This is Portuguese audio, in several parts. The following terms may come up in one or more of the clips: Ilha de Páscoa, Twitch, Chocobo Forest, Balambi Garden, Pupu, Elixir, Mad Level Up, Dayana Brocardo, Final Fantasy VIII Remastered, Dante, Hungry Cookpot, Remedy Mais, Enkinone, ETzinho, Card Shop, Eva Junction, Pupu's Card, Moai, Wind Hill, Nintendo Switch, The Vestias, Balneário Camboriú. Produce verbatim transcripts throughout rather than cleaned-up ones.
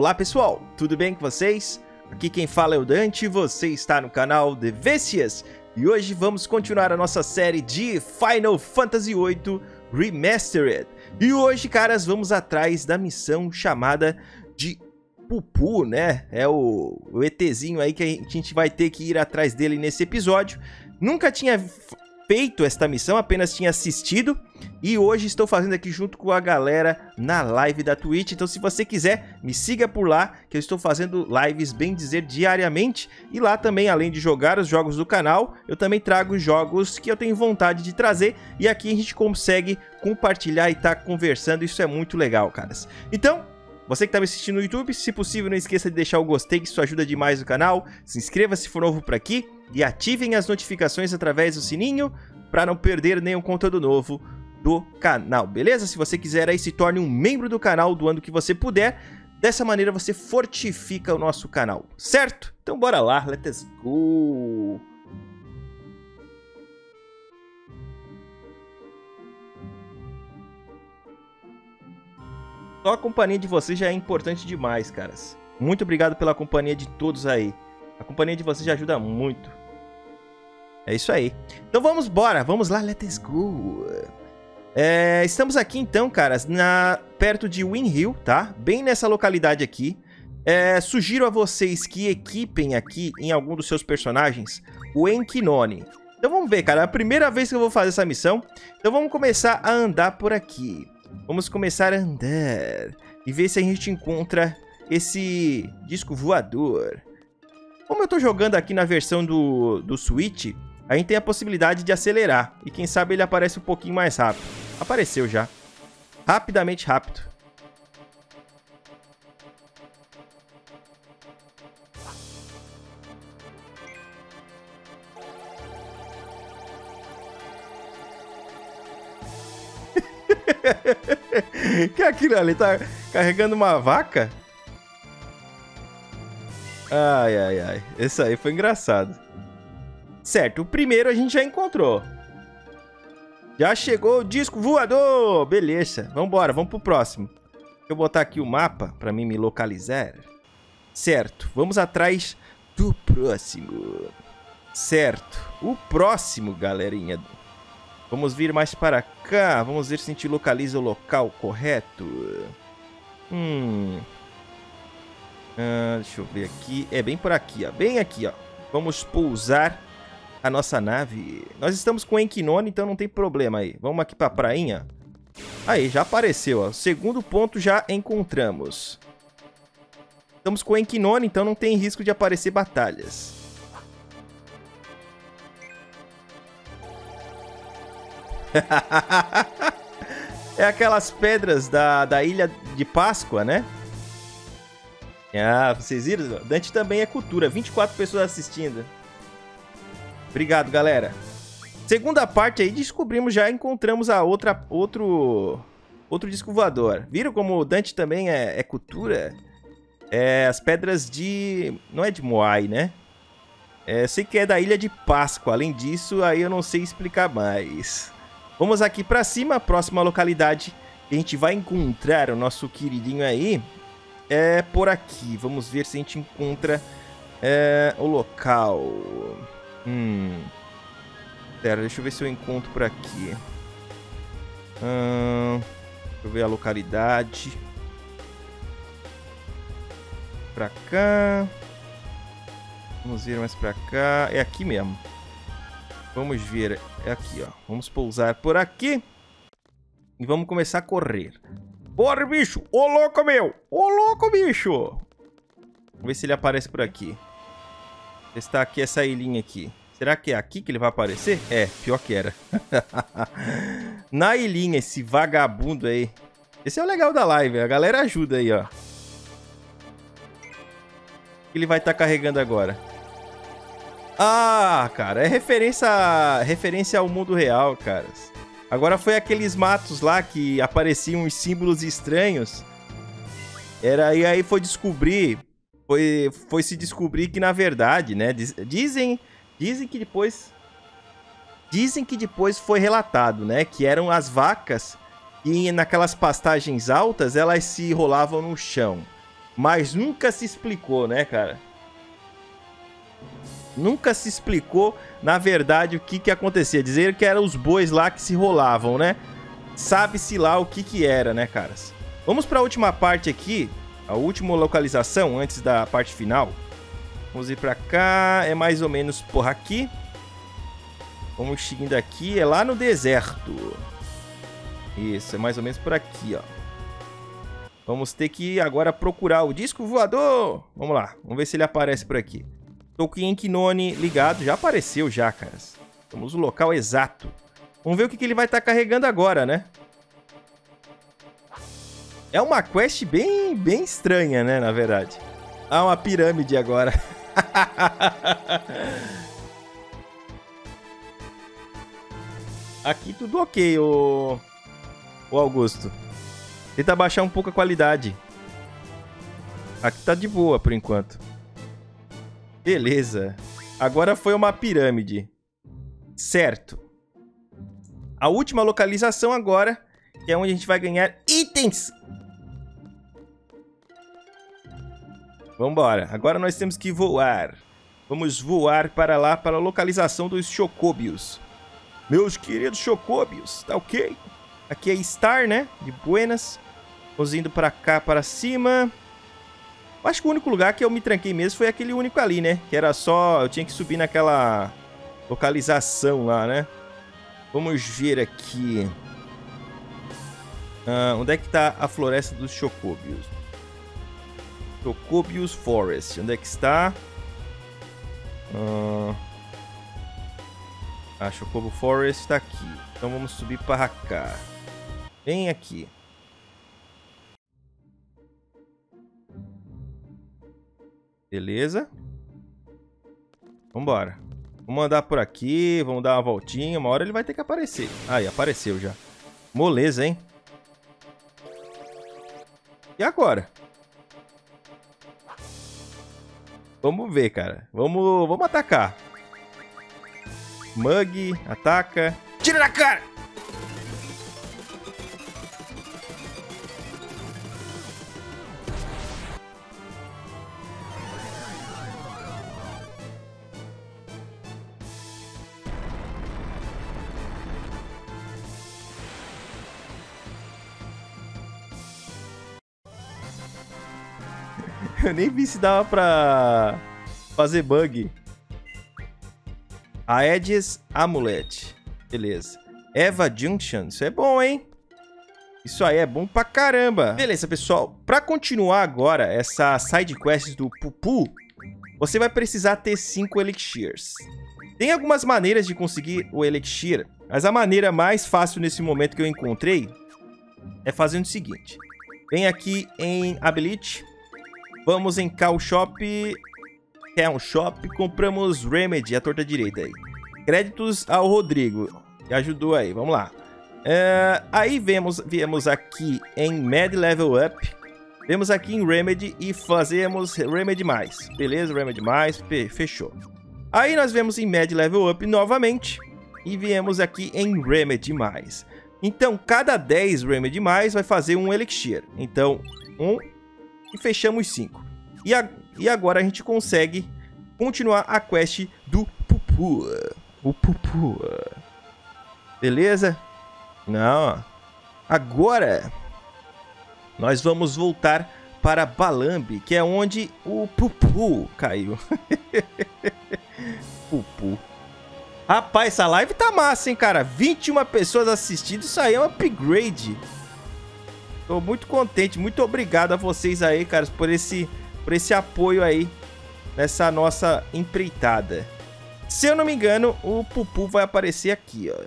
Olá pessoal, tudo bem com vocês? Aqui quem fala é o Dante, você está no canal The Vestias e hoje vamos continuar a nossa série de Final Fantasy oito Remastered. E hoje, caras, vamos atrás da missão chamada de Pupu, né? É o, o ETzinho aí que a gente vai ter que ir atrás dele nesse episódio. Nunca tinha feito esta missão, apenas tinha assistido e hoje estou fazendo aqui junto com a galera na live da Twitch. Então, se você quiser, me siga por lá, que eu estou fazendo lives, bem dizer, diariamente. E lá também, além de jogar os jogos do canal, eu também trago jogos que eu tenho vontade de trazer e aqui a gente consegue compartilhar e tá conversando. Isso é muito legal, caras. Então, você que tá me assistindo no YouTube, se possível, não esqueça de deixar o gostei, que isso ajuda demais o canal. Se inscreva se for novo por aqui e ativem as notificações através do sininho para não perder nenhum conteúdo novo do canal, beleza? Se você quiser aí, se torne um membro do canal doando o que você puder. Dessa maneira você fortifica o nosso canal, certo? Então bora lá, let's go! Só a companhia de vocês já é importante demais, caras. Muito obrigado pela companhia de todos aí. A companhia de vocês já ajuda muito. É isso aí. Então vamos embora, vamos lá, let's go. É, estamos aqui então, caras, na, perto de Wind Hill, tá? Bem nessa localidade aqui. É, sugiro a vocês que equipem aqui em algum dos seus personagens o Enkinone. Então vamos ver, cara, é a primeira vez que eu vou fazer essa missão. Então vamos começar a andar por aqui. Vamos começar a andar e ver se a gente encontra esse disco voador. Como eu tô jogando aqui na versão do, do Switch, a gente tem a possibilidade de acelerar. E quem sabe ele aparece um pouquinho mais rápido. Apareceu já. Rapidamente rápido. Que é aquilo ali? Tá carregando uma vaca? Ai, ai, ai. Esse aí foi engraçado. Certo, o primeiro a gente já encontrou. Já chegou o disco voador! Beleza, vambora, vamos pro próximo. Deixa eu botar aqui o mapa pra mim me localizar. Certo, vamos atrás do próximo. Certo, o próximo, galerinha. Vamos vir mais para cá. Vamos ver se a gente localiza o local correto. Hum. Ah, deixa eu ver aqui. É bem por aqui, ó. Bem aqui, ó. Vamos pousar a nossa nave. Nós estamos com Enkinone, então não tem problema aí. Vamos aqui para a prainha. Aí, já apareceu, ó. O segundo ponto já encontramos. Estamos com Enkinone, então não tem risco de aparecer batalhas. É aquelas pedras da, da Ilha de Páscoa, né? Ah, vocês viram? Dante também é cultura. vinte e quatro pessoas assistindo. Obrigado, galera. Segunda parte aí, descobrimos já, encontramos a outra, outro, outro disco voador. Viram como o Dante também é, é cultura? É, as pedras de... Não é de Moai, né? É, sei que é da Ilha de Páscoa. Além disso, aí eu não sei explicar mais. Vamos aqui pra cima, a próxima localidade que a gente vai encontrar o nosso queridinho aí é por aqui. Vamos ver se a gente encontra é, o local. Hum. Pera, deixa eu ver se eu encontro por aqui. Hum, deixa eu ver a localidade. Pra cá. Vamos ver mais pra cá. É aqui mesmo. Vamos ver, é aqui, ó. Vamos pousar por aqui e vamos começar a correr. Bora, bicho! Ô, louco, meu! Ô, louco, bicho! Vamos ver se ele aparece por aqui. Testar aqui essa ilhinha aqui. Será que é aqui que ele vai aparecer? É, pior que era. Na ilhinha, esse vagabundo aí. Esse é o legal da live, a galera ajuda aí, ó. O que ele vai estar carregando agora? Ah, cara, é referência, referência ao mundo real, caras. Agora foi aqueles matos lá que apareciam uns símbolos estranhos. Era, e aí foi descobrir, foi, foi se descobrir que na verdade, né, diz, dizem, dizem que depois, dizem que depois foi relatado, né, que eram as vacas e naquelas pastagens altas elas se rolavam no chão. Mas nunca se explicou, né, cara? Nunca se explicou, na verdade, o que que acontecia. Dizer que eram os bois lá que se rolavam, né? Sabe-se lá o que que era, né, caras? Vamos para a última parte aqui, a última localização antes da parte final. Vamos ir para cá, é mais ou menos porra aqui. Vamos seguindo aqui, é lá no deserto. Isso, é mais ou menos por aqui, ó. Vamos ter que agora procurar o disco voador. Vamos lá, vamos ver se ele aparece por aqui. Tô com o Enkinone ligado, já apareceu já, caras. Estamos no local exato. Vamos ver o que que ele vai estar tá carregando agora, né? É uma quest bem, bem estranha, né, na verdade. Ah, uma pirâmide agora. Aqui tudo ok, ô... ô Augusto. Tenta baixar um pouco a qualidade. Aqui tá de boa por enquanto. Beleza. Agora foi uma pirâmide. Certo. A última localização agora, que é onde a gente vai ganhar itens. Vambora. Agora nós temos que voar. Vamos voar para lá, para a localização dos Chocobios. Meus queridos Chocobios, tá ok? Aqui é Star, né? De buenas. Vamos indo para cá, para cima. Acho que o único lugar que eu me tranquei mesmo foi aquele único ali, né? Que era só... eu tinha que subir naquela localização lá, né? Vamos ver aqui. Ah, onde é que tá a floresta dos Chocobios? Chocobo's Forest. Onde é que está? Ah, a Chocobo Forest tá aqui. Então vamos subir para cá. Vem aqui. Beleza. Vambora. Vamos andar por aqui, vamos dar uma voltinha. Uma hora ele vai ter que aparecer. Aí, apareceu já. Moleza, hein? E agora? Vamos ver, cara. Vamos, vamos atacar. Mug, ataca. Tira na cara! Eu nem vi se dava pra fazer bug. Aedes Amulet. Beleza. Eva Junction. Isso é bom, hein? Isso aí é bom pra caramba. Beleza, pessoal. Pra continuar agora essa side quest do Pupu, você vai precisar ter cinco Elixirs. Tem algumas maneiras de conseguir o Elixir, mas a maneira mais fácil nesse momento que eu encontrei é fazendo o seguinte. Vem aqui em Ability. Vamos em Card Shop, é um shop, compramos Remedy, a torta direita aí. Créditos ao Rodrigo, que ajudou aí, vamos lá. É, aí vemos, viemos aqui em Mad Level Up, vemos aqui em Remedy e fazemos Remedy Mais. Beleza, Remedy Mais, fechou. Aí nós vemos em Mad Level Up novamente e viemos aqui em Remedy Mais. Então, cada dez Remedy Mais vai fazer um Elixir. Então, um... e fechamos cinco. E, a, e agora a gente consegue continuar a quest do Pupu. O Pupu. Beleza? Não. Agora, nós vamos voltar para Balambi, que é onde o Pupu caiu. Pupu. Rapaz, essa live tá massa, hein, cara? vinte e uma pessoas assistindo. Isso aí é um upgrade. Tô muito contente, muito obrigado a vocês aí, caras, por esse, por esse apoio aí nessa nossa empreitada. Se eu não me engano, o Pupu vai aparecer aqui, ó.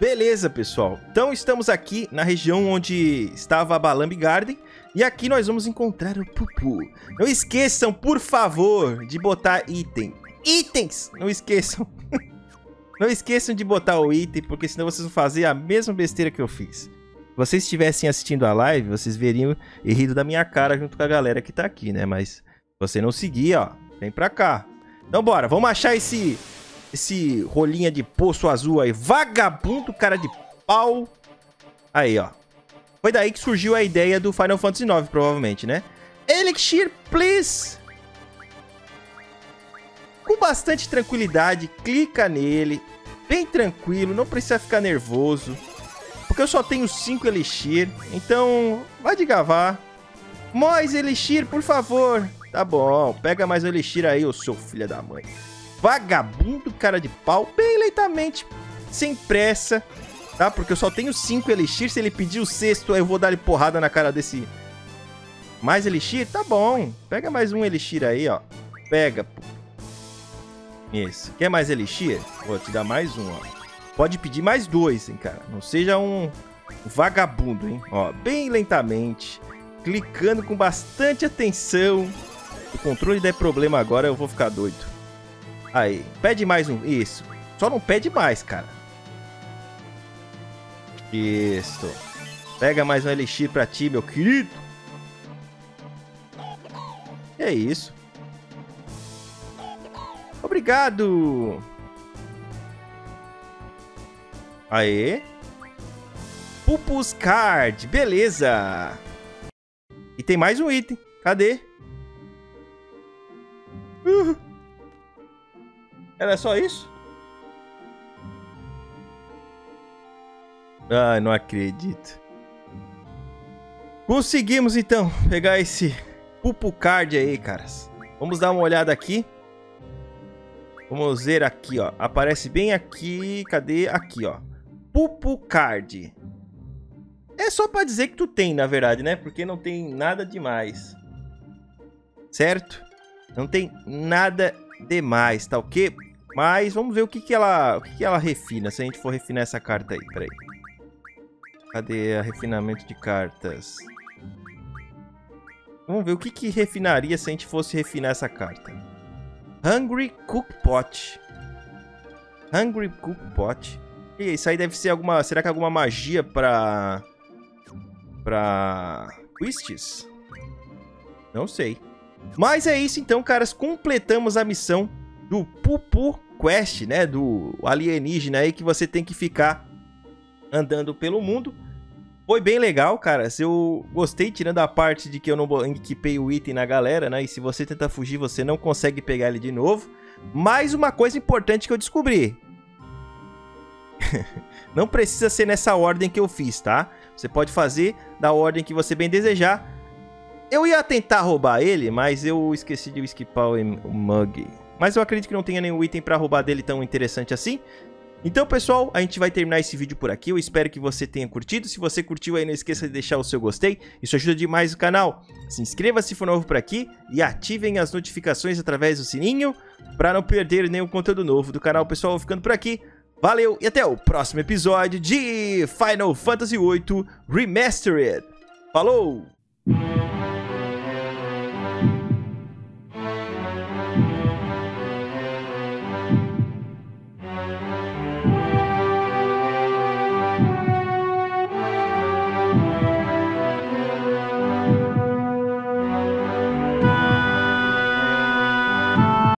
Beleza, pessoal. Então estamos aqui na região onde estava a Balambi Garden e aqui nós vamos encontrar o Pupu. Não esqueçam, por favor, de botar item. Itens! Não esqueçam. Não esqueçam de botar o item, porque senão vocês vão fazer a mesma besteira que eu fiz. Se vocês estivessem assistindo a live, vocês veriam e rindo da minha cara junto com a galera que tá aqui, né? Mas você não seguir, ó, vem pra cá. Então bora, vamos achar esse esse rolinha de poço azul aí. Vagabundo, cara de pau. Aí, ó. Foi daí que surgiu a ideia do Final Fantasy nove, provavelmente, né? Elixir, please! Com bastante tranquilidade, clica nele, bem tranquilo, não precisa ficar nervoso, porque eu só tenho cinco Elixir, então vai de gavar. Mais Elixir, por favor. Tá bom, pega mais o Elixir aí, ô seu filho da mãe. Vagabundo, cara de pau, bem lentamente, sem pressa, tá? Porque eu só tenho cinco Elixir, se ele pedir o sexto, eu vou dar-lhe porrada na cara desse... Mais Elixir? Tá bom. Pega mais um Elixir aí, ó. Pega, pô. Isso. Quer mais Elixir? Vou te dar mais um, ó. Pode pedir mais dois, hein, cara. Não seja um vagabundo, hein. Ó, bem lentamente, clicando com bastante atenção. Se o controle der problema agora, eu vou ficar doido. Aí. Pede mais um. Isso. Só não pede mais, cara. Isso. Pega mais um Elixir pra ti, meu querido. É isso. Obrigado. Aê. Pupu's Card. Beleza. E tem mais um item. Cadê? Uhum. Era só isso? Ah, não acredito. Conseguimos, então, pegar esse... Pupu Card aí, caras. Vamos dar uma olhada aqui. Vamos ver aqui, ó. Aparece bem aqui. Cadê? Aqui, ó. Pupu Card. É só pra dizer que tu tem, na verdade, né? Porque não tem nada demais. Certo? Não tem nada demais, tá ok? Mas vamos ver o que que ela, o que que ela refina. Se a gente for refinar essa carta aí. Peraí. Cadê o refinamento de cartas? Vamos ver o que, que refinaria se a gente fosse refinar essa carta. Hungry Cookpot. Hungry Cookpot. E isso aí deve ser alguma... Será que é alguma magia pra... Pra... Twists? Não sei. Mas é isso então, caras. Completamos a missão do Pupu Quest, né? Do alienígena aí que você tem que ficar andando pelo mundo. Foi bem legal, cara. Eu gostei, tirando a parte de que eu não equipei o item na galera, né? E se você tentar fugir, você não consegue pegar ele de novo. Mais uma coisa importante que eu descobri. Não precisa ser nessa ordem que eu fiz, tá? Você pode fazer da ordem que você bem desejar. Eu ia tentar roubar ele, mas eu esqueci de esquipar o, o Mug. Mas eu acredito que não tenha nenhum item pra roubar dele tão interessante assim. Então, pessoal, a gente vai terminar esse vídeo por aqui. Eu espero que você tenha curtido. Se você curtiu aí, não esqueça de deixar o seu gostei. Isso ajuda demais o canal. Se inscreva se for novo por aqui e ativem as notificações através do sininho para não perder nenhum conteúdo novo do canal. Pessoal, ficando por aqui. Valeu e até o próximo episódio de Final Fantasy oito Remastered. Falou!